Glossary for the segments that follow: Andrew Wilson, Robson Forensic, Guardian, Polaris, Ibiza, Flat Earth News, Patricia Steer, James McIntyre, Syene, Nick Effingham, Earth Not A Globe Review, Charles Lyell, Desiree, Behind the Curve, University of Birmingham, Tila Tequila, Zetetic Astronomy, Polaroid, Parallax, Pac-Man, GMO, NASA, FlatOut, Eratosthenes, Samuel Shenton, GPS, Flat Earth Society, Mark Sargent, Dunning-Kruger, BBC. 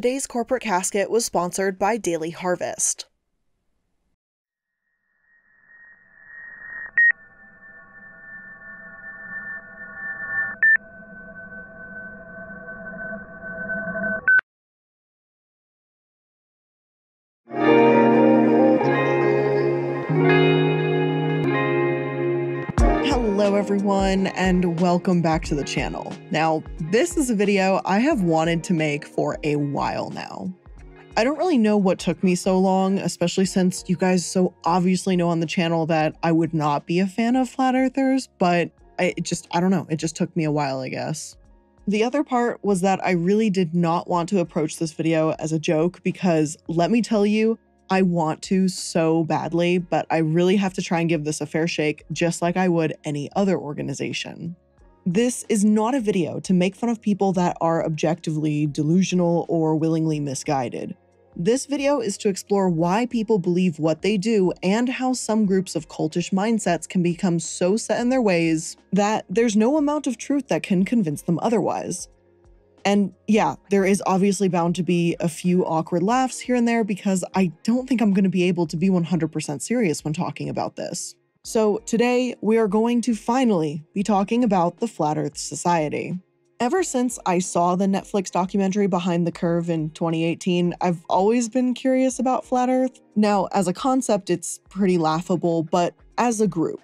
Today's Corporate Casket was sponsored by Daily Harvest. Hello everyone, and welcome back to the channel. Now, this is a video I have wanted to make for a while now. I don't really know what took me so long, especially since you guys so obviously know on the channel that I would not be a fan of flat earthers, but I don't know, it just took me a while, I guess. The other part was that I really did not want to approach this video as a joke because, let me tell you, I want to so badly, but I really have to try and give this a fair shake, just like I would any other organization. This is not a video to make fun of people that are objectively delusional or willingly misguided. This video is to explore why people believe what they do and how some groups of cultish mindsets can become so set in their ways that there's no amount of truth that can convince them otherwise. And yeah, there is obviously bound to be a few awkward laughs here and there because I don't think I'm going to be able to be 100% serious when talking about this. So today, we are going to finally be talking about the Flat Earth Society. Ever since I saw the Netflix documentary Behind the Curve in 2018, I've always been curious about Flat Earth. Now, as a concept, it's pretty laughable, but as a group.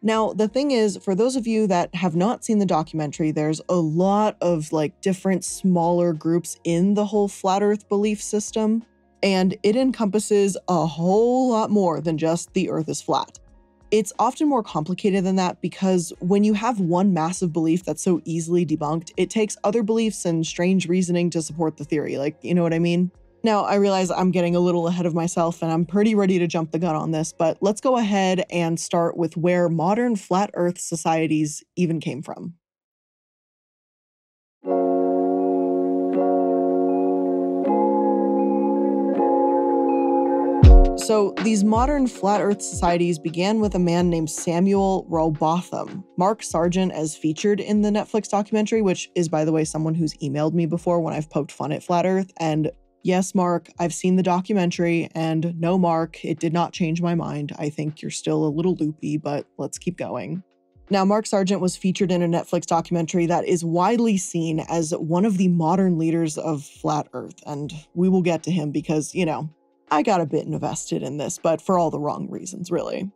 Now, the thing is, for those of you that have not seen the documentary, there's a lot of different smaller groups in the whole flat earth belief system, and it encompasses a whole lot more than just the earth is flat. It's often more complicated than that because when you have one massive belief that's so easily debunked, it takes other beliefs and strange reasoning to support the theory, you know what I mean? Now, I realize I'm getting a little ahead of myself and I'm pretty ready to jump the gun on this, but let's go ahead and start with where modern flat earth societies even came from. So these modern flat earth societies began with a man named Samuel Rowbotham, Mark Sargent as featured in the Netflix documentary, which is, by the way, someone who's emailed me before when I've poked fun at flat earth, and yes, Mark, I've seen the documentary, and no, Mark, it did not change my mind. I think you're still a little loopy, but let's keep going. Now, Mark Sargent was featured in a Netflix documentary that is widely seen as one of the modern leaders of Flat Earth, and we will get to him because, you know, I got a bit invested in this, but for all the wrong reasons, really.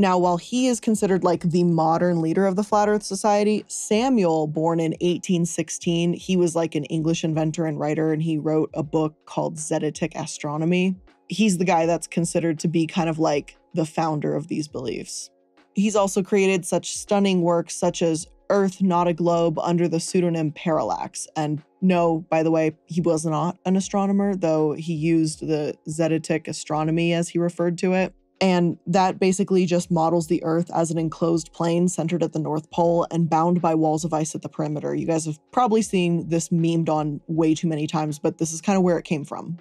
Now, while he is considered the modern leader of the Flat Earth Society, Samuel, born in 1816, he was an English inventor and writer, and he wrote a book called Zetetic Astronomy. He's the guy that's considered to be kind of the founder of these beliefs. He's also created such stunning works such as Earth Not A Globe under the pseudonym Parallax. And no, by the way, he was not an astronomer, though he used the Zetetic Astronomy as he referred to it. And that basically just models the Earth as an enclosed plane centered at the North Pole and bound by walls of ice at the perimeter. You guys have probably seen this memed on way too many times, but this is kind of where it came from.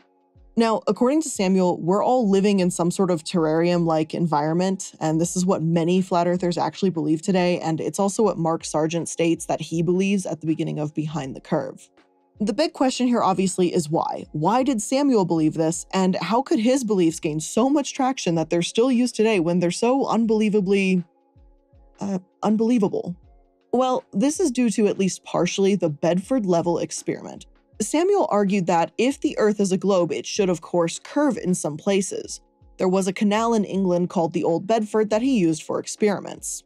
Now, according to Samuel, we're all living in some sort of terrarium-like environment, and this is what many flat earthers actually believe today, and it's also what Mark Sargent states that he believes at the beginning of Behind the Curve. The big question here obviously is why? Why did Samuel believe this, and how could his beliefs gain so much traction that they're still used today when they're so unbelievably unbelievable? Well, this is due to at least partially the Bedford level experiment. Samuel argued that if the Earth is a globe, it should of course curve in some places. There was a canal in England called the Old Bedford that he used for experiments.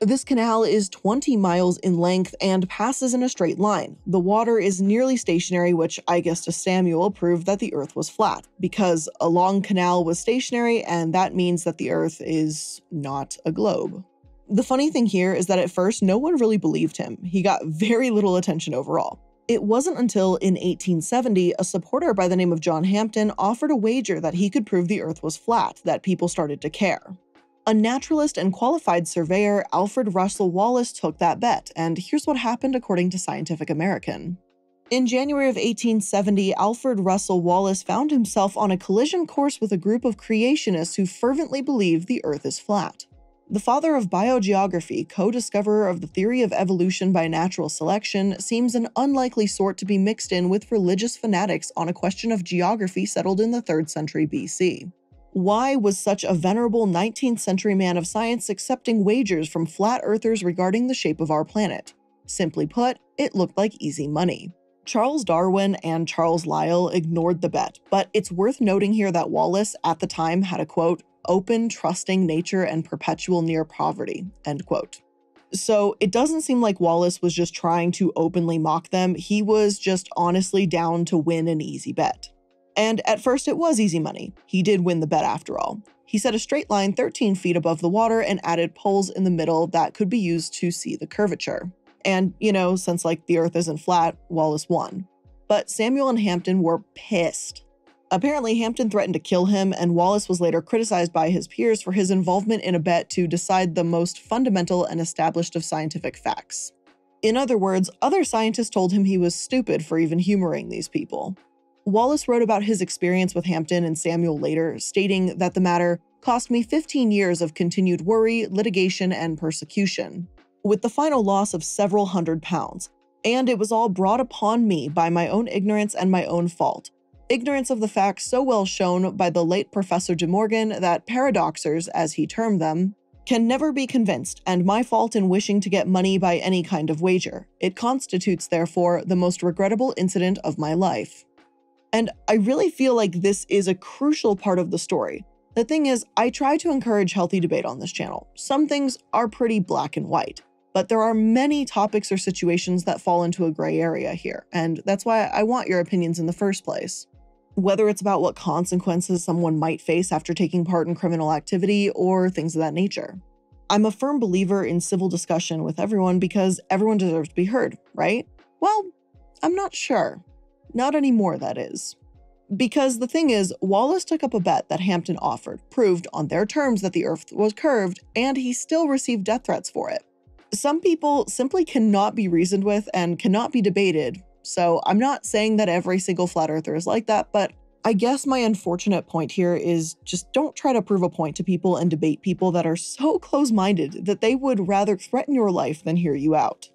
This canal is 20 miles in length and passes in a straight line. The water is nearly stationary, which I guess to Samuel proved that the Earth was flat, because a long canal was stationary, and that means that the Earth is not a globe. The funny thing here is that at first, no one really believed him. He got very little attention overall. It wasn't until in 1870, a supporter by the name of John Hampton offered a wager that he could prove the Earth was flat, that people started to care. A naturalist and qualified surveyor, Alfred Russel Wallace, took that bet, and here's what happened according to Scientific American. In January of 1870, Alfred Russel Wallace found himself on a collision course with a group of creationists who fervently believed the Earth is flat. The father of biogeography, co-discoverer of the theory of evolution by natural selection, seems an unlikely sort to be mixed in with religious fanatics on a question of geography settled in the 3rd century BC. Why was such a venerable 19th century man of science accepting wagers from flat earthers regarding the shape of our planet? Simply put, it looked like easy money. Charles Darwin and Charles Lyell ignored the bet, but it's worth noting here that Wallace at the time had a, quote, open, trusting nature and perpetual near poverty, end quote. So it doesn't seem like Wallace was just trying to openly mock them. He was just honestly down to win an easy bet. And at first it was easy money. He did win the bet after all. He set a straight line 13 feet above the water and added poles in the middle that could be used to see the curvature. And, you know, since like the earth isn't flat, Wallace won. But Samuel and Hampton were pissed. Apparently, Hampton threatened to kill him, and Wallace was later criticized by his peers for his involvement in a bet to decide the most fundamental and established of scientific facts. In other words, other scientists told him he was stupid for even humoring these people. Wallace wrote about his experience with Hampton and Samuel later, stating that the matter cost me 15 years of continued worry, litigation, and persecution, with the final loss of several hundred pounds, and it was all brought upon me by my own ignorance and my own fault. Ignorance of the fact so well shown by the late Professor De Morgan that paradoxers, as he termed them, can never be convinced, and my fault in wishing to get money by any kind of wager. It constitutes, therefore, the most regrettable incident of my life. And I really feel like this is a crucial part of the story. The thing is, I try to encourage healthy debate on this channel. Some things are pretty black and white, but there are many topics or situations that fall into a gray area here, and that's why I want your opinions in the first place. Whether it's about what consequences someone might face after taking part in criminal activity or things of that nature. I'm a firm believer in civil discussion with everyone because everyone deserves to be heard, right? Well, I'm not sure. Not anymore, that is. Because the thing is, Wallace took up a bet that Hampton offered, proved on their terms that the earth was curved, and he still received death threats for it. Some people simply cannot be reasoned with and cannot be debated. So I'm not saying that every single flat earther is like that, but I guess my unfortunate point here is just don't try to prove a point to people and debate people that are so close-minded that they would rather threaten your life than hear you out.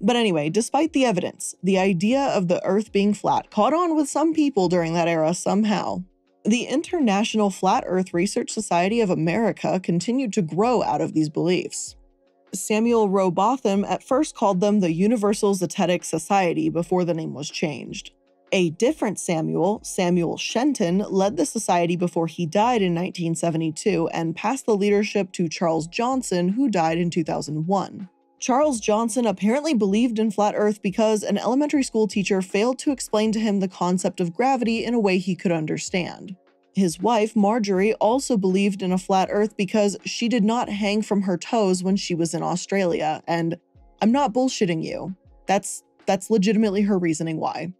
But anyway, despite the evidence, the idea of the earth being flat caught on with some people during that era somehow. The International Flat Earth Research Society of America continued to grow out of these beliefs. Samuel Rowbotham at first called them the Universal Zetetic Society before the name was changed. A different Samuel, Samuel Shenton, led the society before he died in 1972 and passed the leadership to Charles Johnson, who died in 2001. Charles Johnson apparently believed in flat Earth because an elementary school teacher failed to explain to him the concept of gravity in a way he could understand. His wife, Marjorie, also believed in a flat earth because she did not hang from her toes when she was in Australia, and I'm not bullshitting you. That's legitimately her reasoning why.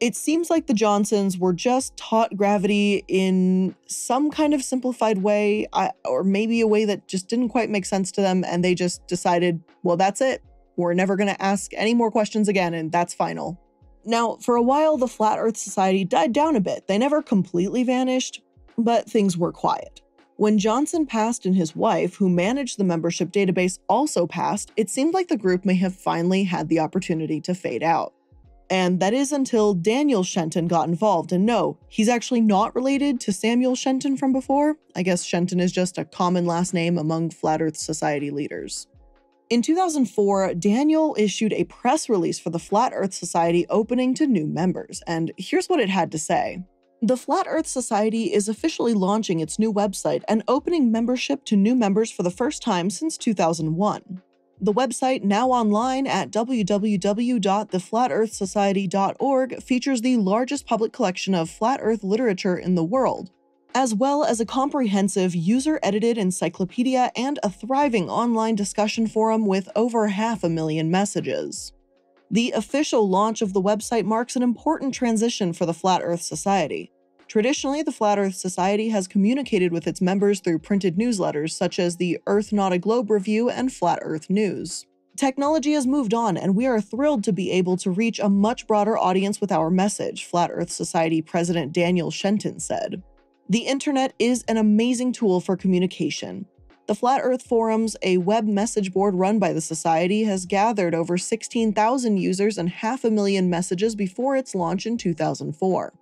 It seems like the Johnsons were just taught gravity in some kind of simplified way, or maybe a way that just didn't quite make sense to them, and they just decided, well, that's it. We're never gonna ask any more questions again, and that's final. Now, for a while, the Flat Earth Society died down a bit. They never completely vanished, but things were quiet. When Johnson passed and his wife, who managed the membership database, also passed, it seemed like the group may have finally had the opportunity to fade out. And that is until Daniel Shenton got involved, and no, he's actually not related to Samuel Shenton from before. I guess Shenton is just a common last name among Flat Earth Society leaders. In 2004, Daniel issued a press release for the Flat Earth Society opening to new members, and here's what it had to say. The Flat Earth Society is officially launching its new website and opening membership to new members for the first time since 2001. The website, now online at www.theflatearthsociety.org, features the largest public collection of flat Earth literature in the world, as well as a comprehensive user-edited encyclopedia and a thriving online discussion forum with over 500,000 messages. The official launch of the website marks an important transition for the Flat Earth Society. Traditionally, the Flat Earth Society has communicated with its members through printed newsletters such as the Earth Not A Globe Review and Flat Earth News. Technology has moved on, and we are thrilled to be able to reach a much broader audience with our message, Flat Earth Society President Daniel Shenton said. The internet is an amazing tool for communication. The The Flat Earth Forums, a web message board run by the Society, has gathered over 16,000 users and 500,000 messages before its launch in 2004.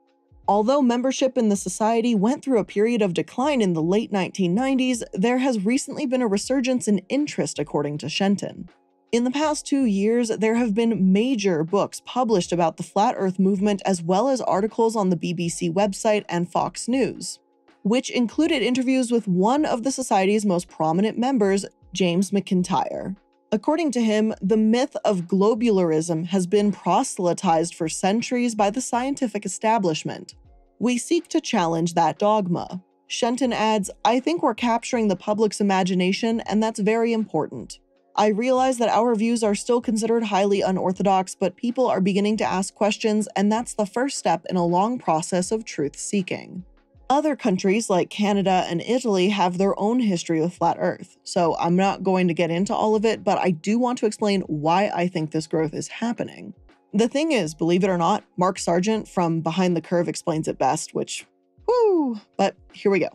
Although membership in the Society went through a period of decline in the late 1990s, there has recently been a resurgence in interest, according to Shenton. In the past 2 years, there have been major books published about the Flat Earth movement, as well as articles on the BBC website and Fox News, which included interviews with one of the Society's most prominent members, James McIntyre. According to him, the myth of globularism has been proselytized for centuries by the scientific establishment. We seek to challenge that dogma. Shenton adds, "I think we're capturing the public's imagination, and that's very important. I realize that our views are still considered highly unorthodox, but people are beginning to ask questions, and that's the first step in a long process of truth-seeking." Other countries like Canada and Italy have their own history with Flat Earth, so I'm not going to get into all of it, but I do want to explain why I think this growth is happening. The thing is, believe it or not, Mark Sargent from Behind the Curve explains it best, which, whoo, but here we go.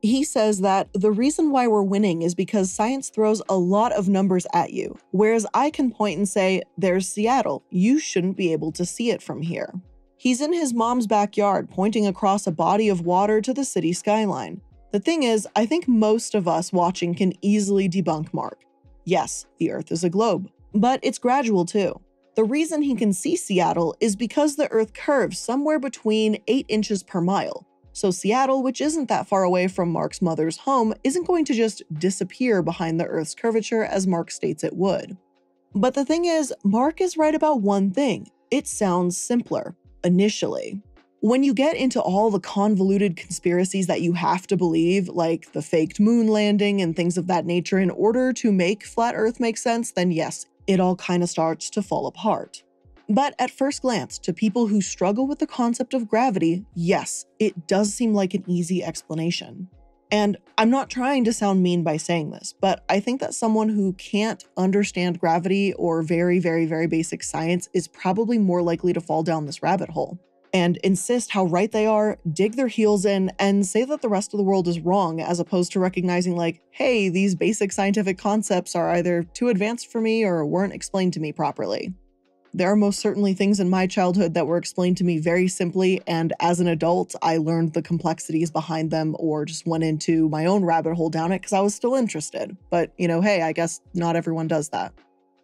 He says that the reason why we're winning is because science throws a lot of numbers at you, whereas I can point and say, there's Seattle, you shouldn't be able to see it from here. He's in his mom's backyard, pointing across a body of water to the city skyline. The thing is, I think most of us watching can easily debunk Mark. Yes, the Earth is a globe, but it's gradual too. The reason he can see Seattle is because the Earth curves somewhere between 8 inches per mile. So Seattle, which isn't that far away from Mark's mother's home, isn't going to just disappear behind the Earth's curvature as Mark states it would. But the thing is, Mark is right about one thing. It sounds simpler, initially. When you get into all the convoluted conspiracies that you have to believe, like the faked moon landing and things of that nature in order to make Flat Earth make sense, then yes, it all kind of starts to fall apart. But at first glance, to people who struggle with the concept of gravity, yes, it does seem like an easy explanation. And I'm not trying to sound mean by saying this, but I think that someone who can't understand gravity or very, very, very basic science is probably more likely to fall down this rabbit hole and insist how right they are, dig their heels in, and say that the rest of the world is wrong, as opposed to recognizing like, hey, these basic scientific concepts are either too advanced for me or weren't explained to me properly. There are most certainly things in my childhood that were explained to me very simply, and as an adult, I learned the complexities behind them or just went into my own rabbit hole down it because I was still interested. But, you know, hey, I guess not everyone does that.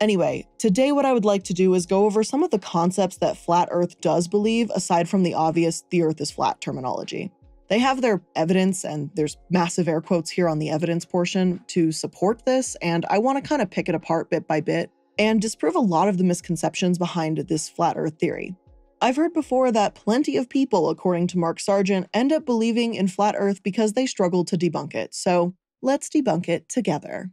Anyway, today what I would like to do is go over some of the concepts that Flat Earth does believe, aside from the obvious the Earth is flat terminology. They have their evidence, and there's massive air quotes here on the evidence portion, to support this, and I want to kind of pick it apart bit by bit and disprove a lot of the misconceptions behind this Flat Earth theory. I've heard before that plenty of people, according to Mark Sargent, end up believing in Flat Earth because they struggle to debunk it, so let's debunk it together.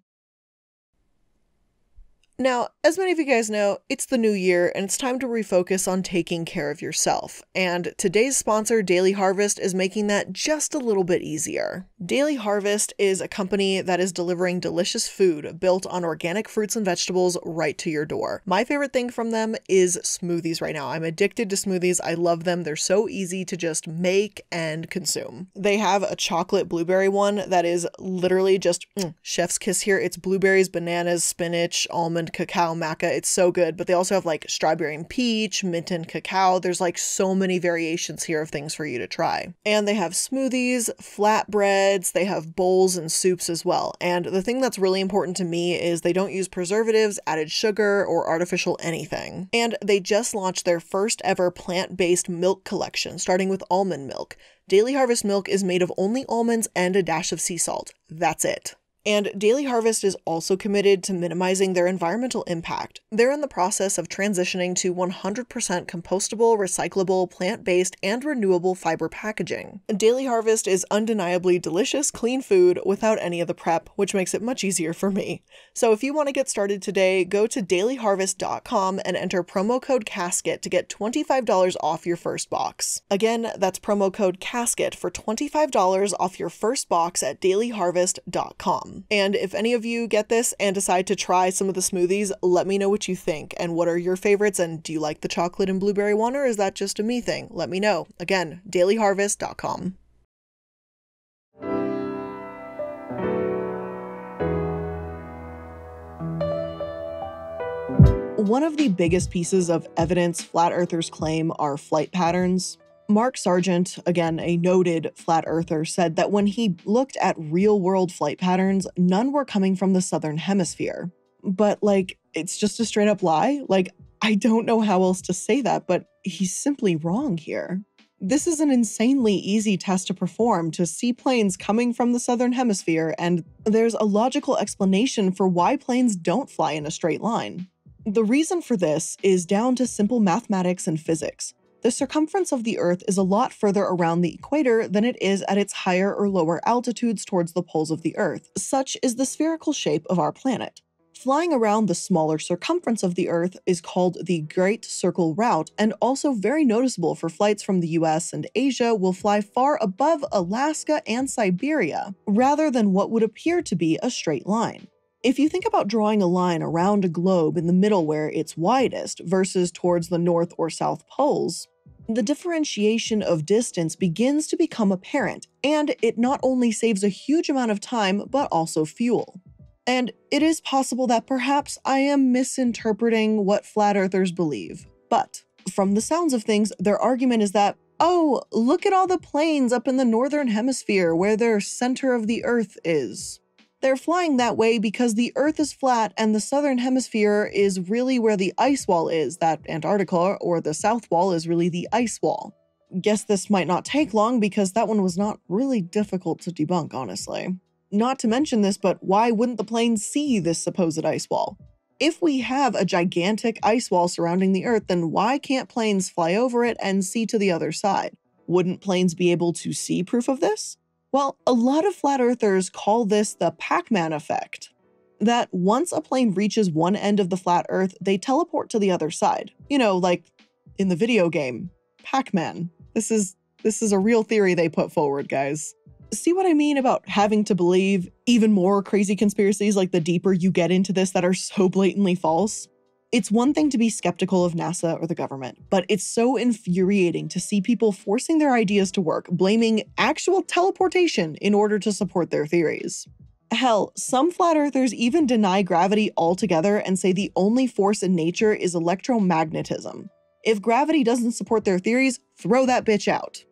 Now, as many of you guys know, it's the new year and it's time to refocus on taking care of yourself. And today's sponsor, Daily Harvest, is making that just a little bit easier. Daily Harvest is a company that is delivering delicious food built on organic fruits and vegetables right to your door. My favorite thing from them is smoothies right now. I'm addicted to smoothies. I love them. They're so easy to just make and consume. They have a chocolate blueberry one that is literally just chef's kiss here. It's blueberries, bananas, spinach, almond, cacao, maca. It's so good. But they also have like strawberry and peach, mint and cacao. There's like so many variations here of things for you to try. And they have smoothies, flatbreads, they have bowls and soups as well. And the thing that's really important to me is they don't use preservatives, added sugar, or artificial anything. And they just launched their first ever plant-based milk collection, starting with almond milk. Daily Harvest milk is made of only almonds and a dash of sea salt. That's it. And Daily Harvest is also committed to minimizing their environmental impact. They're in the process of transitioning to 100% compostable, recyclable, plant-based, and renewable fiber packaging. Daily Harvest is undeniably delicious, clean food without any of the prep, which makes it much easier for me. So if you want to get started today, go to dailyharvest.com and enter promo code CASKET to get $25 off your first box. Again, that's promo code CASKET for $25 off your first box at dailyharvest.com. And if any of you get this and decide to try some of the smoothies, let me know what you think and what are your favorites, and do you like the chocolate and blueberry one, or is that just a me thing? Let me know. Again, dailyharvest.com. One of the biggest pieces of evidence flat earthers claim are flight patterns. Mark Sargent, again, a noted flat earther, said that when he looked at real-world flight patterns, none were coming from the southern hemisphere. But, like, it's just a straight-up lie. Like, I don't know how else to say that, but he's simply wrong here. This is an insanely easy test to perform, to see planes coming from the southern hemisphere, and there's a logical explanation for why planes don't fly in a straight line. The reason for this is down to simple mathematics and physics. The circumference of the Earth is a lot further around the equator than it is at its higher or lower altitudes towards the poles of the Earth. Such is the spherical shape of our planet. Flying around the smaller circumference of the Earth is called the Great Circle Route, and also very noticeable for flights from the US and Asia will fly far above Alaska and Siberia, rather than what would appear to be a straight line. If you think about drawing a line around a globe in the middle where it's widest versus towards the north or south poles, the differentiation of distance begins to become apparent, and it not only saves a huge amount of time, but also fuel. And it is possible that perhaps I am misinterpreting what flat earthers believe, but from the sounds of things, their argument is that, oh, look at all the planes up in the northern hemisphere where their center of the Earth is. They're flying that way because the Earth is flat and the southern hemisphere is really where the ice wall is, that Antarctica or the South Wall is really the ice wall. Guess this might not take long because that one was not really difficult to debunk, honestly. Not to mention this, but why wouldn't the planes see this supposed ice wall? If we have a gigantic ice wall surrounding the Earth, then why can't planes fly over it and see to the other side? Wouldn't planes be able to see proof of this? Well, a lot of flat earthers call this the Pac-Man effect. That once a plane reaches one end of the flat Earth, they teleport to the other side. You know, like in the video game, Pac-Man. This is a real theory they put forward, guys. See what I mean about having to believe even more crazy conspiracies like the deeper you get into this that are so blatantly false? It's one thing to be skeptical of NASA or the government, but it's so infuriating to see people forcing their ideas to work, blaming actual teleportation in order to support their theories. Hell, some flat earthers even deny gravity altogether and say the only force in nature is electromagnetism. If gravity doesn't support their theories, throw that bitch out.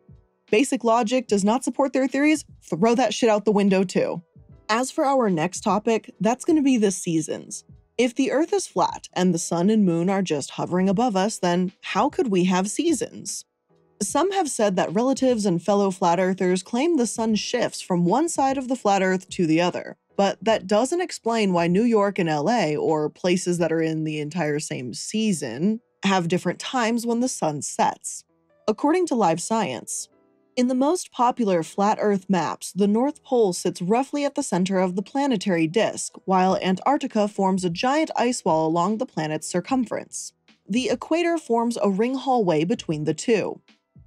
Basic logic does not support their theories, throw that shit out the window too. As for our next topic, that's going to be the seasons. If the Earth is flat and the sun and moon are just hovering above us, then how could we have seasons? Some have said that relatives and fellow flat earthers claim the sun shifts from one side of the flat Earth to the other, but that doesn't explain why New York and LA, or places that are in the entire same season, have different times when the sun sets. According to Live Science, in the most popular flat Earth maps, the North Pole sits roughly at the center of the planetary disk, while Antarctica forms a giant ice wall along the planet's circumference. The equator forms a ring hallway between the two.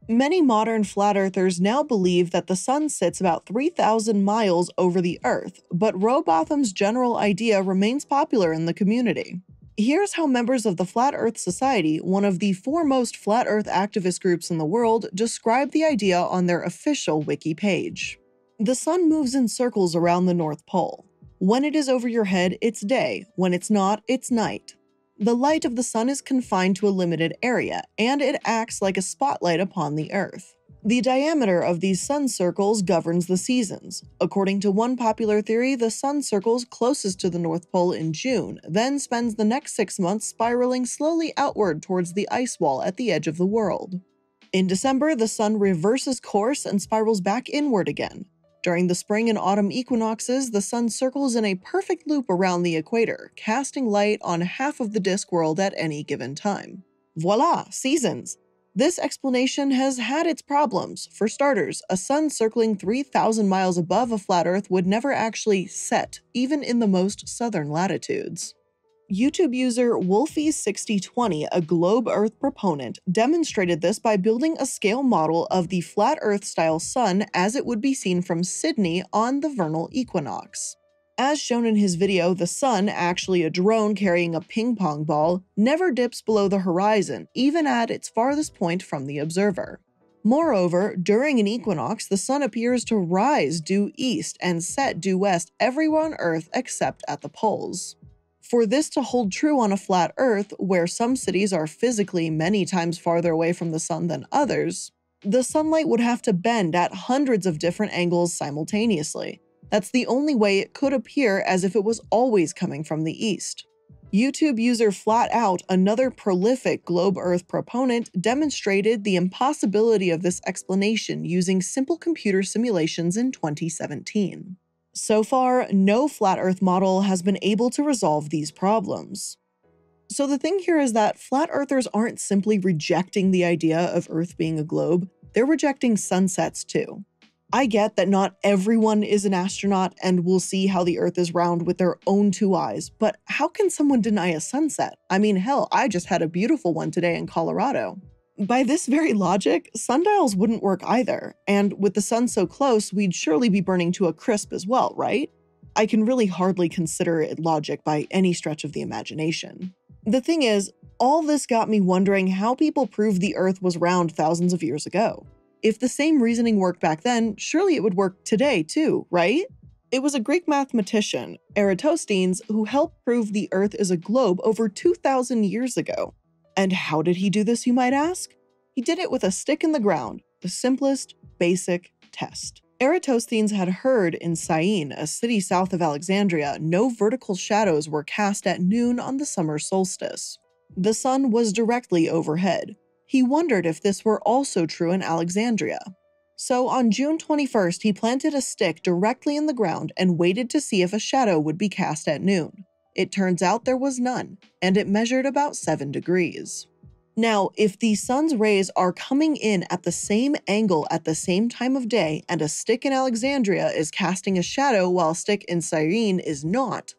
Many modern flat earthers now believe that the sun sits about 3,000 miles over the Earth, but Rowbotham's general idea remains popular in the community. Here's how members of the Flat Earth Society, one of the foremost flat Earth activist groups in the world, describe the idea on their official wiki page. The sun moves in circles around the North Pole. When it is over your head, it's day. When it's not, it's night. The light of the sun is confined to a limited area, and it acts like a spotlight upon the Earth. The diameter of these sun circles governs the seasons. According to one popular theory, the sun circles closest to the North Pole in June, then spends the next 6 months spiraling slowly outward towards the ice wall at the edge of the world. In December, the sun reverses course and spirals back inward again. During the spring and autumn equinoxes, the sun circles in a perfect loop around the equator, casting light on half of the disk world at any given time. Voila, seasons! This explanation has had its problems. For starters, a sun circling 3,000 miles above a flat Earth would never actually set, even in the most southern latitudes. YouTube user Wolfie6020, a globe Earth proponent, demonstrated this by building a scale model of the flat Earth-style sun as it would be seen from Sydney on the vernal equinox. As shown in his video, the sun, actually a drone carrying a ping pong ball, never dips below the horizon, even at its farthest point from the observer. Moreover, during an equinox, the sun appears to rise due east and set due west everywhere on Earth except at the poles. For this to hold true on a flat Earth, where some cities are physically many times farther away from the sun than others, the sunlight would have to bend at hundreds of different angles simultaneously. That's the only way it could appear as if it was always coming from the east. YouTube user FlatOut, another prolific globe Earth proponent, demonstrated the impossibility of this explanation using simple computer simulations in 2017. So far, no flat Earth model has been able to resolve these problems. So the thing here is that flat earthers aren't simply rejecting the idea of Earth being a globe, they're rejecting sunsets too. I get that not everyone is an astronaut and will see how the Earth is round with their own two eyes, but how can someone deny a sunset? I mean, hell, I just had a beautiful one today in Colorado. By this very logic, sundials wouldn't work either, and with the sun so close, we'd surely be burning to a crisp as well, right? I can really hardly consider it logic by any stretch of the imagination. The thing is, all this got me wondering how people proved the Earth was round thousands of years ago. If the same reasoning worked back then, surely it would work today too, right? It was a Greek mathematician, Eratosthenes, who helped prove the Earth is a globe over 2,000 years ago. And how did he do this, you might ask? He did it with a stick in the ground, the simplest, basic test. Eratosthenes had heard in Syene, a city south of Alexandria, no vertical shadows were cast at noon on the summer solstice. The sun was directly overhead. He wondered if this were also true in Alexandria. So on June 21st, he planted a stick directly in the ground and waited to see if a shadow would be cast at noon. It turns out there was none, and it measured about 7 degrees. Now, if the sun's rays are coming in at the same angle at the same time of day, and a stick in Alexandria is casting a shadow while a stick in Syene is not,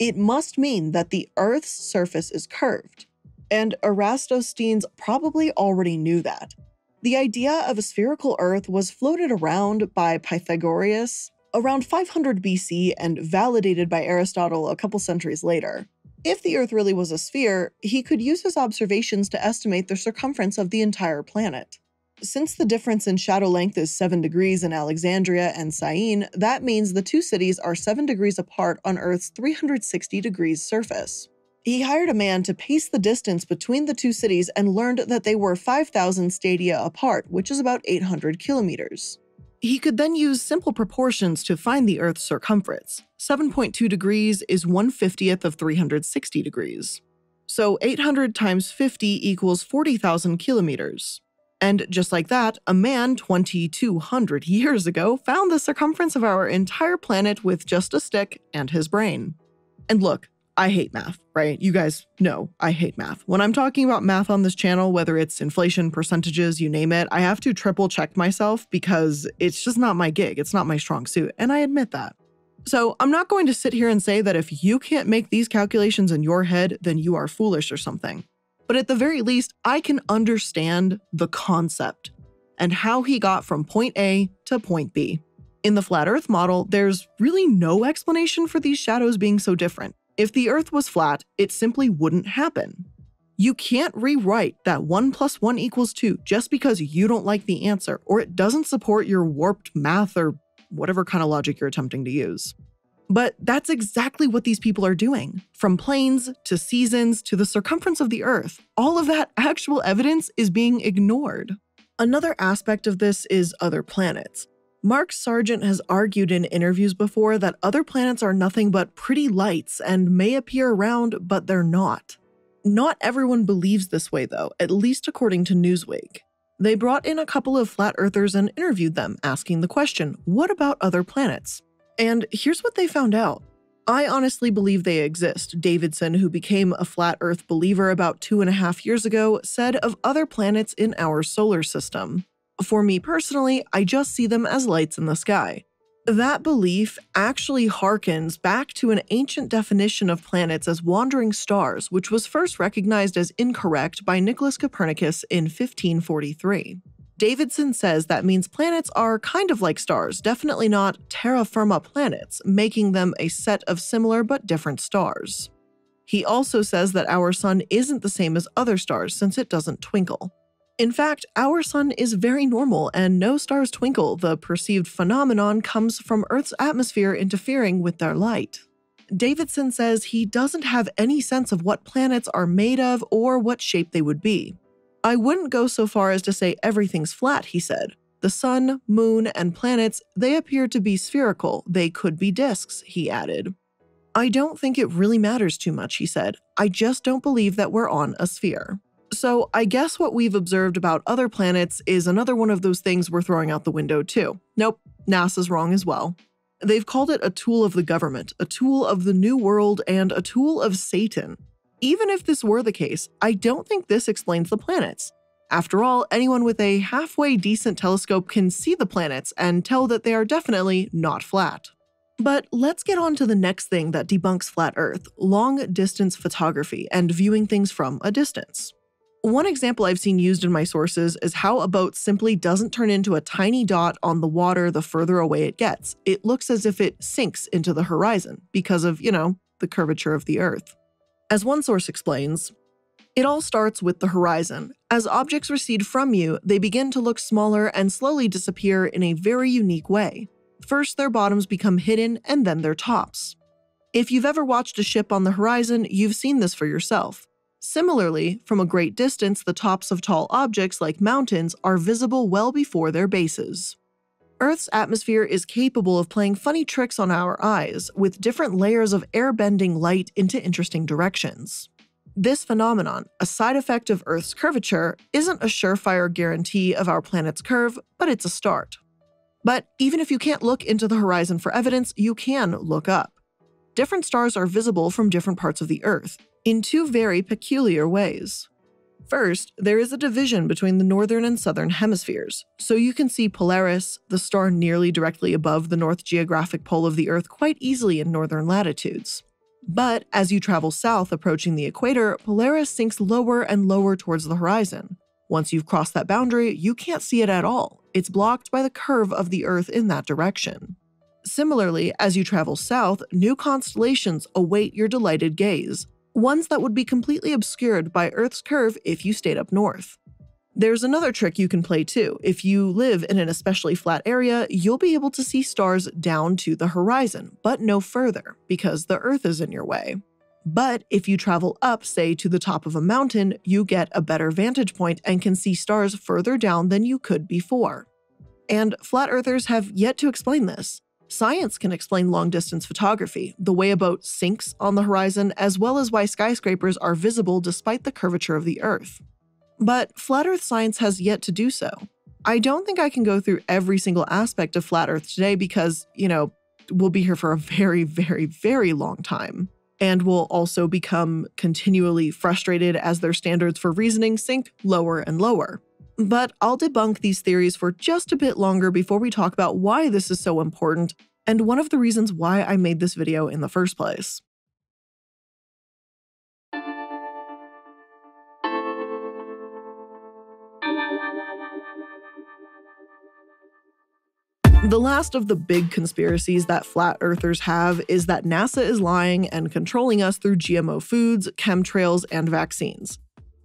it must mean that the Earth's surface is curved. And Eratosthenes probably already knew that. The idea of a spherical Earth was floated around by Pythagoras around 500 BC and validated by Aristotle a couple centuries later. If the Earth really was a sphere, he could use his observations to estimate the circumference of the entire planet. Since the difference in shadow length is 7 degrees in Alexandria and Syene, that means the two cities are 7 degrees apart on Earth's 360 degrees surface. He hired a man to pace the distance between the two cities and learned that they were 5,000 stadia apart, which is about 800 kilometers. He could then use simple proportions to find the Earth's circumference. 7.2 degrees is 1/50th of 360 degrees. So 800 times 50 equals 40,000 kilometers. And just like that, a man 2,200 years ago found the circumference of our entire planet with just a stick and his brain. And look, I hate math, right? You guys know I hate math. When I'm talking about math on this channel, whether it's inflation, percentages, you name it, I have to triple check myself because it's just not my gig. It's not my strong suit, and I admit that. So I'm not going to sit here and say that if you can't make these calculations in your head, then you are foolish or something. But at the very least, I can understand the concept and how he got from point A to point B. In the flat Earth model, there's really no explanation for these shadows being so different. If the Earth was flat, it simply wouldn't happen. You can't rewrite that 1 + 1 = 2 just because you don't like the answer, or it doesn't support your warped math or whatever kind of logic you're attempting to use. But that's exactly what these people are doing. From planes, to seasons, to the circumference of the Earth, all of that actual evidence is being ignored. Another aspect of this is other planets. Mark Sargent has argued in interviews before that other planets are nothing but pretty lights and may appear round, but they're not. Not everyone believes this way though, at least according to Newsweek. They brought in a couple of flat earthers and interviewed them, asking the question, what about other planets? And here's what they found out. I honestly believe they exist. Davidson, who became a flat earth believer about 2.5 years ago, said of other planets in our solar system. For me personally, I just see them as lights in the sky. That belief actually harkens back to an ancient definition of planets as wandering stars, which was first recognized as incorrect by Nicolaus Copernicus in 1543. Davidson says that means planets are kind of like stars, definitely not terra firma planets, making them a set of similar but different stars. He also says that our sun isn't the same as other stars since it doesn't twinkle. In fact, our sun is very normal and no stars twinkle. The perceived phenomenon comes from Earth's atmosphere interfering with their light. Davidson says he doesn't have any sense of what planets are made of or what shape they would be. I wouldn't go so far as to say everything's flat, he said. The sun, moon, and planets, they appear to be spherical. They could be disks, he added. I don't think it really matters too much, he said. I just don't believe that we're on a sphere. So I guess what we've observed about other planets is another one of those things we're throwing out the window too. Nope, NASA's wrong as well. They've called it a tool of the government, a tool of the New World, and a tool of Satan. Even if this were the case, I don't think this explains the planets. After all, anyone with a halfway decent telescope can see the planets and tell that they are definitely not flat. But let's get on to the next thing that debunks Flat Earth, long-distance photography and viewing things from a distance. One example I've seen used in my sources is how a boat simply doesn't turn into a tiny dot on the water the further away it gets. It looks as if it sinks into the horizon because of, the curvature of the Earth. As one source explains, it all starts with the horizon. As objects recede from you, they begin to look smaller and slowly disappear in a very unique way. First, their bottoms become hidden and then their tops. If you've ever watched a ship on the horizon, you've seen this for yourself. Similarly, from a great distance, the tops of tall objects like mountains are visible well before their bases. Earth's atmosphere is capable of playing funny tricks on our eyes, with different layers of air-bending light into interesting directions. This phenomenon, a side effect of Earth's curvature, isn't a surefire guarantee of our planet's curve, but it's a start. But even if you can't look into the horizon for evidence, you can look up. Different stars are visible from different parts of the Earth, in two very peculiar ways. First, there is a division between the northern and southern hemispheres, so you can see Polaris, the star nearly directly above the north geographic pole of the Earth, quite easily in northern latitudes. But as you travel south approaching the equator, Polaris sinks lower and lower towards the horizon. Once you've crossed that boundary, you can't see it at all. It's blocked by the curve of the Earth in that direction. Similarly, as you travel south, new constellations await your delighted gaze, ones that would be completely obscured by Earth's curve if you stayed up north. There's another trick you can play too. If you live in an especially flat area, you'll be able to see stars down to the horizon, but no further, because the Earth is in your way. But if you travel up, say, to the top of a mountain, you get a better vantage point and can see stars further down than you could before. And flat earthers have yet to explain this. Science can explain long-distance photography, the way a boat sinks on the horizon, as well as why skyscrapers are visible despite the curvature of the Earth. But flat Earth science has yet to do so. I don't think I can go through every single aspect of flat Earth today because, we'll be here for a very, very, very long time. And we'll also become continually frustrated as their standards for reasoning sink lower and lower. But I'll debunk these theories for just a bit longer before we talk about why this is so important and one of the reasons why I made this video in the first place. The last of the big conspiracies that flat earthers have is that NASA is lying and controlling us through GMO foods, chemtrails, and vaccines.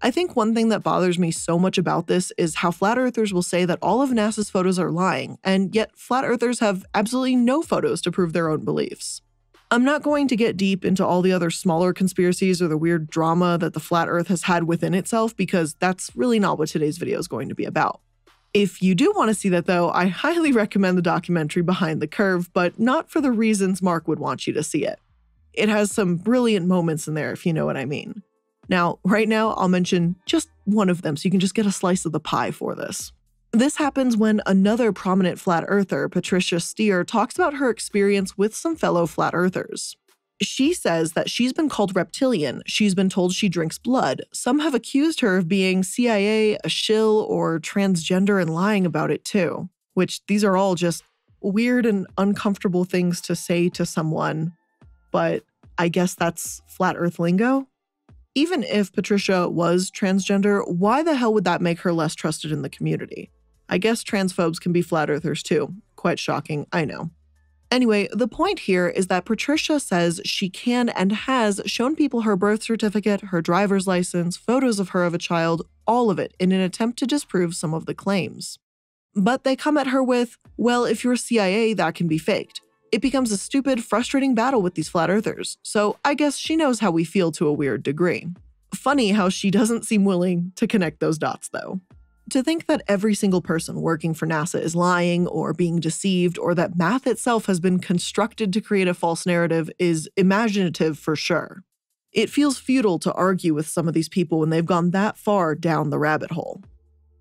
I think one thing that bothers me so much about this is how flat earthers will say that all of NASA's photos are lying, and yet flat earthers have absolutely no photos to prove their own beliefs. I'm not going to get deep into all the other smaller conspiracies or the weird drama that the flat earth has had within itself because that's really not what today's video is going to be about. If you do want to see that though, I highly recommend the documentary Behind the Curve, but not for the reasons Mark would want you to see it. It has some brilliant moments in there, if you know what I mean. Now, right now, I'll mention just one of them so you can just get a slice of the pie for this. This happens when another prominent flat earther, Patricia Steer, talks about her experience with some fellow flat earthers. She says that she's been called reptilian, she's been told she drinks blood, some have accused her of being CIA, a shill, or transgender and lying about it too. Which these are all just weird and uncomfortable things to say to someone, but I guess that's flat earth lingo. Even if Patricia was transgender, why the hell would that make her less trusted in the community? I guess transphobes can be flat earthers too. Quite shocking, I know. Anyway, the point here is that Patricia says she can and has shown people her birth certificate, her driver's license, photos of her as a child, all of it in an attempt to disprove some of the claims. But they come at her with, well, if you're CIA, that can be faked. it becomes a stupid, frustrating battle with these flat earthers, so I guess she knows how we feel to a weird degree. Funny how she doesn't seem willing to connect those dots, though. To think that every single person working for NASA is lying or being deceived, or that math itself has been constructed to create a false narrative is imaginative for sure. It feels futile to argue with some of these people when they've gone that far down the rabbit hole.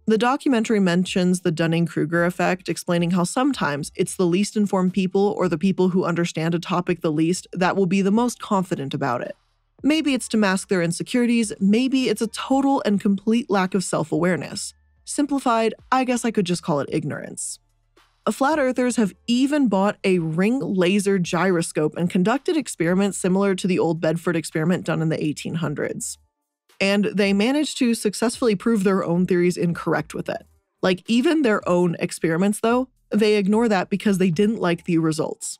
The documentary mentions the Dunning-Kruger effect, explaining how sometimes it's the least informed people or the people who understand a topic the least that will be the most confident about it. Maybe it's to mask their insecurities, maybe it's a total and complete lack of self-awareness. Simplified, I guess I could just call it ignorance. Flat earthers have even bought a ring laser gyroscope and conducted experiments similar to the Old Bedford experiment done in the 1800s. And they managed to successfully prove their own theories incorrect with it. Like, even their own experiments, though, they ignore that because they didn't like the results.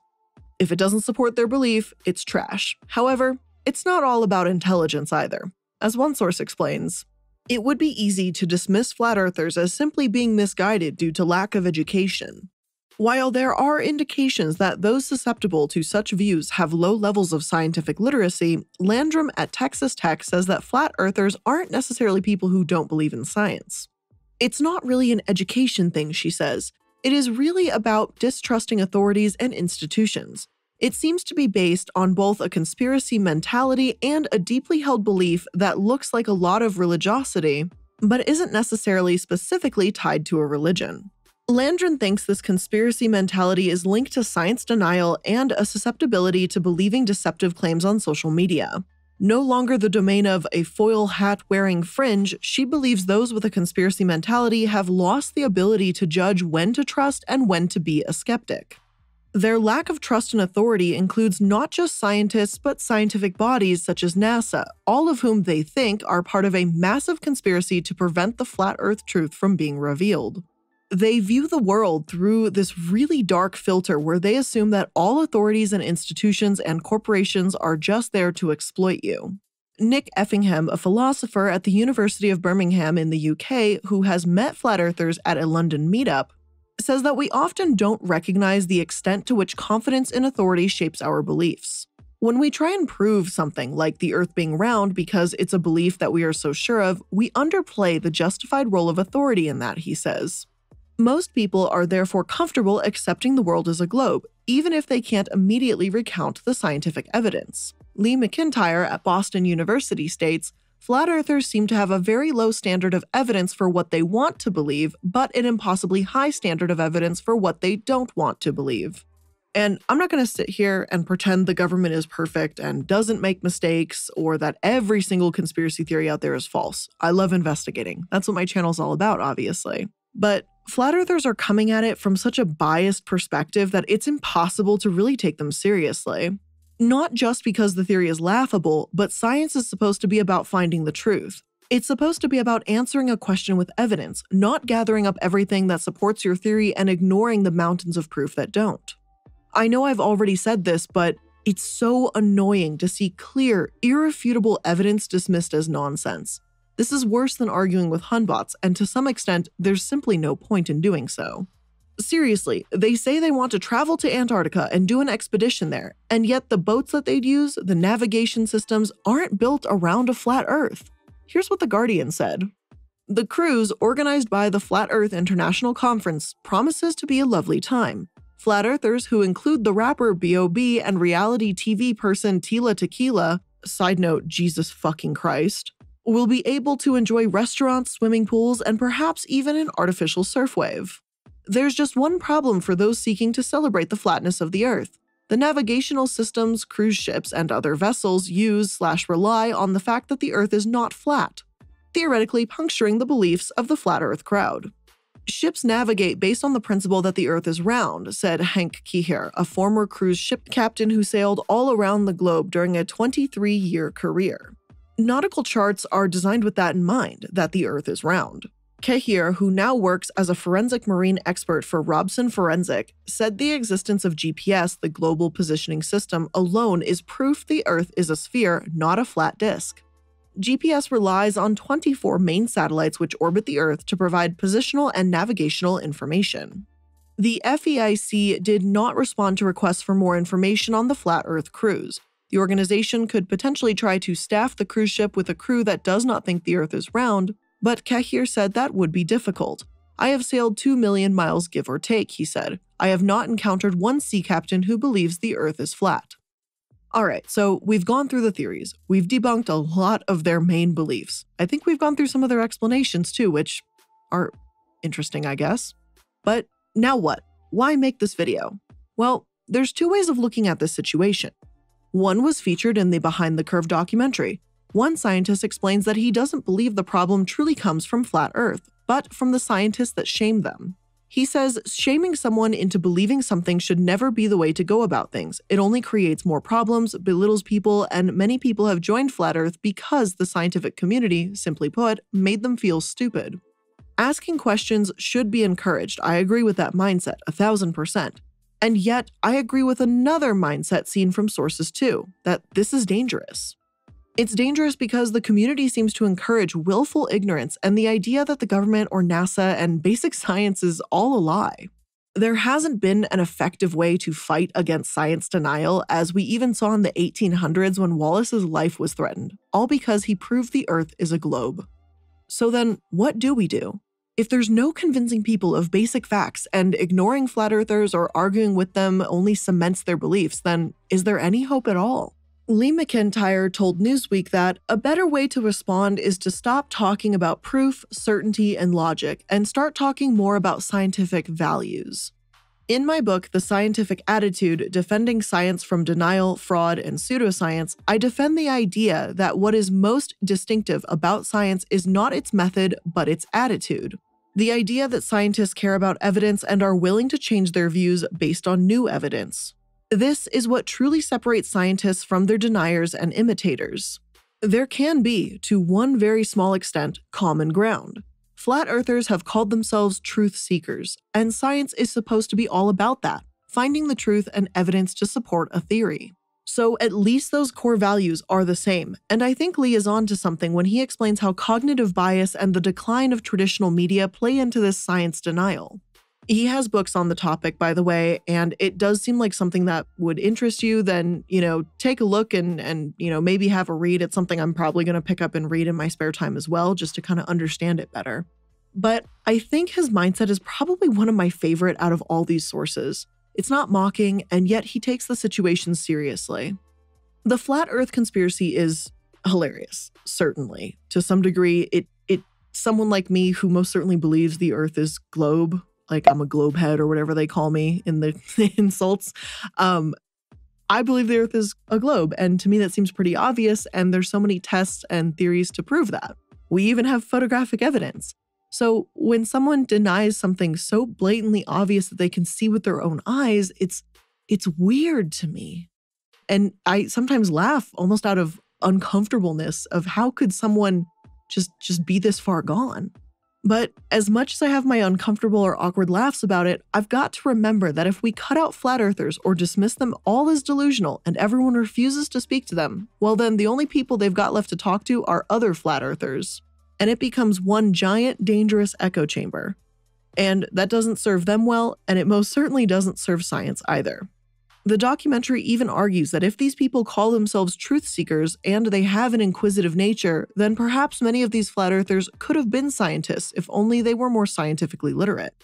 If it doesn't support their belief, it's trash. However, it's not all about intelligence either. As one source explains, it would be easy to dismiss flat earthers as simply being misguided due to lack of education. While there are indications that those susceptible to such views have low levels of scientific literacy, Landrum at Texas Tech says that flat earthers aren't necessarily people who don't believe in science. It's not really an education thing, she says. It is really about distrusting authorities and institutions. It seems to be based on both a conspiracy mentality and a deeply held belief that looks like a lot of religiosity, but isn't necessarily specifically tied to a religion. Landrum thinks this conspiracy mentality is linked to science denial and a susceptibility to believing deceptive claims on social media. No longer the domain of a foil hat-wearing fringe, she believes those with a conspiracy mentality have lost the ability to judge when to trust and when to be a skeptic. Their lack of trust in authority includes not just scientists, but scientific bodies such as NASA, all of whom they think are part of a massive conspiracy to prevent the flat Earth truth from being revealed. They view the world through this really dark filter where they assume that all authorities and institutions and corporations are just there to exploit you. Nick Effingham, a philosopher at the University of Birmingham in the UK who has met flat Earthers at a London meetup, says that we often don't recognize the extent to which confidence in authority shapes our beliefs. When we try and prove something like the Earth being round because it's a belief that we are so sure of, we underplay the justified role of authority in that, he says. Most people are therefore comfortable accepting the world as a globe, even if they can't immediately recount the scientific evidence. Lee McIntyre at Boston University states, flat earthers seem to have a very low standard of evidence for what they want to believe, but an impossibly high standard of evidence for what they don't want to believe. And I'm not going to sit here and pretend the government is perfect and doesn't make mistakes, or that every single conspiracy theory out there is false. I love investigating. That's what my channel's all about, obviously. But flat earthers are coming at it from such a biased perspective that it's impossible to really take them seriously. Not just because the theory is laughable, but science is supposed to be about finding the truth. It's supposed to be about answering a question with evidence, not gathering up everything that supports your theory and ignoring the mountains of proof that don't. I know I've already said this, but it's so annoying to see clear, irrefutable evidence dismissed as nonsense. This is worse than arguing with Hunbots, and to some extent, there's simply no point in doing so. Seriously, they say they want to travel to Antarctica and do an expedition there, and yet the boats that they'd use, the navigation systems, aren't built around a flat Earth. Here's what The Guardian said. The cruise, organized by the Flat Earth International Conference, promises to be a lovely time. Flat Earthers, who include the rapper B.O.B. and reality TV person Tila Tequila, side note, Jesus fucking Christ, will be able to enjoy restaurants, swimming pools, and perhaps even an artificial surf wave. There's just one problem for those seeking to celebrate the flatness of the Earth. The navigational systems, cruise ships, and other vessels use/rely on the fact that the Earth is not flat, theoretically puncturing the beliefs of the flat Earth crowd. Ships navigate based on the principle that the Earth is round, said Hank Keher, a former cruise ship captain who sailed all around the globe during a 23-year career. Nautical charts are designed with that in mind, that the Earth is round. Keher, who now works as a forensic marine expert for Robson Forensic, said the existence of GPS, the global positioning system, alone is proof the Earth is a sphere, not a flat disk. GPS relies on 24 main satellites which orbit the Earth to provide positional and navigational information. The FEIC did not respond to requests for more information on the Flat Earth cruise. The organization could potentially try to staff the cruise ship with a crew that does not think the Earth is round, but Kehir said that would be difficult. I have sailed 2 million miles give or take, he said. I have not encountered one sea captain who believes the Earth is flat. Alright, so we've gone through the theories. We've debunked a lot of their main beliefs. I think we've gone through some of their explanations too, which are interesting, I guess. But now what? Why make this video? Well, there's two ways of looking at this situation. One was featured in the Behind the Curve documentary. One scientist explains that he doesn't believe the problem truly comes from Flat Earth, but from the scientists that shame them. He says shaming someone into believing something should never be the way to go about things. It only creates more problems, belittles people, and many people have joined Flat Earth because the scientific community, simply put, made them feel stupid. Asking questions should be encouraged. I agree with that mindset, 1000%. And yet, I agree with another mindset seen from sources too, that this is dangerous. It's dangerous because the community seems to encourage willful ignorance and the idea that the government or NASA and basic science is all a lie. There hasn't been an effective way to fight against science denial, as we even saw in the 1800s when Wallace's life was threatened, all because he proved the Earth is a globe. So then, what do we do? If there's no convincing people of basic facts and ignoring flat earthers or arguing with them only cements their beliefs, then is there any hope at all? Lee McIntyre told Newsweek that a better way to respond is to stop talking about proof, certainty, and logic, and start talking more about scientific values. In my book, The Scientific Attitude, Defending Science from Denial, Fraud, and Pseudoscience, I defend the idea that what is most distinctive about science is not its method, but its attitude. The idea that scientists care about evidence and are willing to change their views based on new evidence. This is what truly separates scientists from their deniers and imitators. There can be, to one very small extent, common ground. Flat earthers have called themselves truth seekers, and science is supposed to be all about that, finding the truth and evidence to support a theory. So at least those core values are the same, and I think Lee is on to something when he explains how cognitive bias and the decline of traditional media play into this science denial. He has books on the topic, by the way, and it does seem like something that would interest you. Then, take a look and maybe have a read. It's something I'm probably going to pick up and read in my spare time as well, just to kind of understand it better. But I think his mindset is probably one of my favorite out of all these sources. It's not mocking, and yet he takes the situation seriously. The Flat Earth conspiracy is hilarious, certainly. To some degree, someone like me who most certainly believes the Earth is globe, like I'm a globehead or whatever they call me in the insults. I believe the Earth is a globe, and to me that seems pretty obvious, and there's so many tests and theories to prove that. We even have photographic evidence. So when someone denies something so blatantly obvious that they can see with their own eyes, it's weird to me. And I sometimes laugh almost out of uncomfortableness of how could someone just be this far gone? But as much as I have my uncomfortable or awkward laughs about it, I've got to remember that if we cut out flat earthers or dismiss them all as delusional and everyone refuses to speak to them, well then the only people they've got left to talk to are other flat earthers. And it becomes one giant, dangerous echo chamber. And that doesn't serve them well, and it most certainly doesn't serve science either. The documentary even argues that if these people call themselves truth seekers and they have an inquisitive nature, then perhaps many of these flat earthers could have been scientists if only they were more scientifically literate.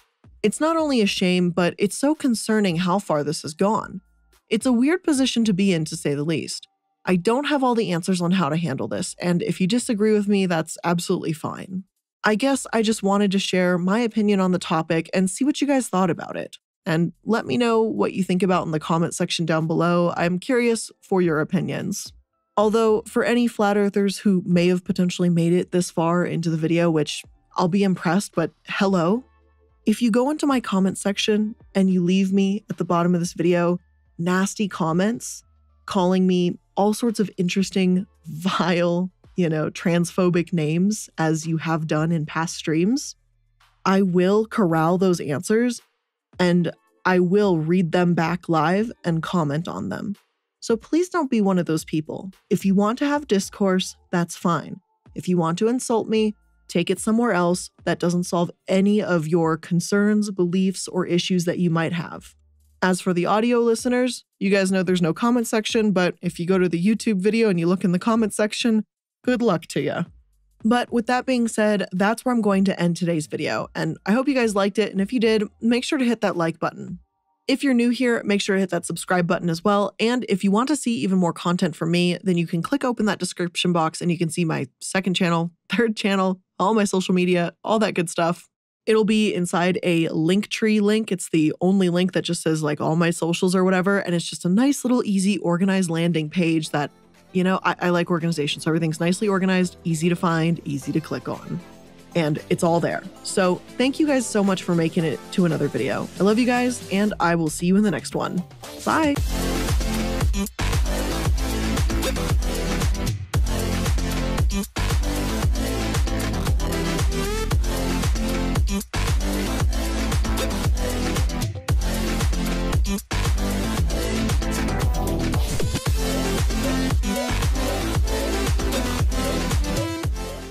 It's not only a shame, but it's so concerning how far this has gone. It's a weird position to be in, to say the least. I don't have all the answers on how to handle this, and if you disagree with me, that's absolutely fine. I guess I just wanted to share my opinion on the topic and see what you guys thought about it. And let me know what you think about in the comment section down below. I'm curious for your opinions. Although for any flat earthers who may have potentially made it this far into the video, which I'll be impressed, but hello. If you go into my comment section and you leave me at the bottom of this video, nasty comments, calling me all sorts of interesting, vile, transphobic names as you have done in past streams, I will corral those answers and I will read them back live and comment on them. So please don't be one of those people. If you want to have discourse, that's fine. If you want to insult me, Take it somewhere else that doesn't solve any of your concerns, beliefs, or issues that you might have. As for the audio listeners, you guys know there's no comment section, but if you go to the YouTube video and you look in the comment section, good luck to you. But with that being said, that's where I'm going to end today's video, and I hope you guys liked it, and if you did, make sure to hit that like button. If you're new here, make sure to hit that subscribe button as well, and if you want to see even more content from me, then you can click open that description box and you can see my second channel, third channel, all my social media, all that good stuff. It'll be inside a Linktree link. It's the only link that just says like all my socials or whatever. And it's just a nice little easy organized landing page that, you know, I like organization. So everything's nicely organized, easy to find, easy to click on. And it's all there. So thank you guys so much for making it to another video. I love you guys and I will see you in the next one. Bye.